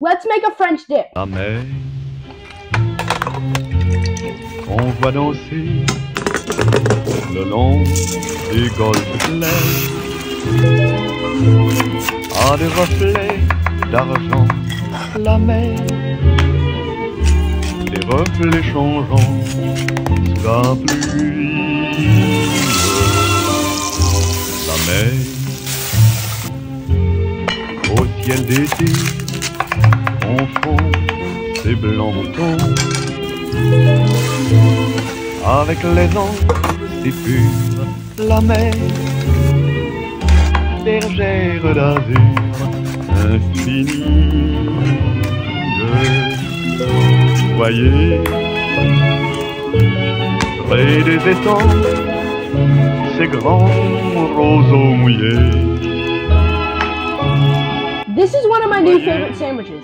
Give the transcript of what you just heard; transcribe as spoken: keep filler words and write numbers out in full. Let's make a French dip. La mer, on va danser le long des golfes clairs, à des reflets d'argent. La mer, des reflets changeants sous la pluie. La mer, au ciel d'été, on fond ses blancs moutons avec les ans, c'est pur. La mer, bergère d'azur infini. Voyez, près des étangs, ces grands roseaux mouillés. This is one of my new favorite sandwiches.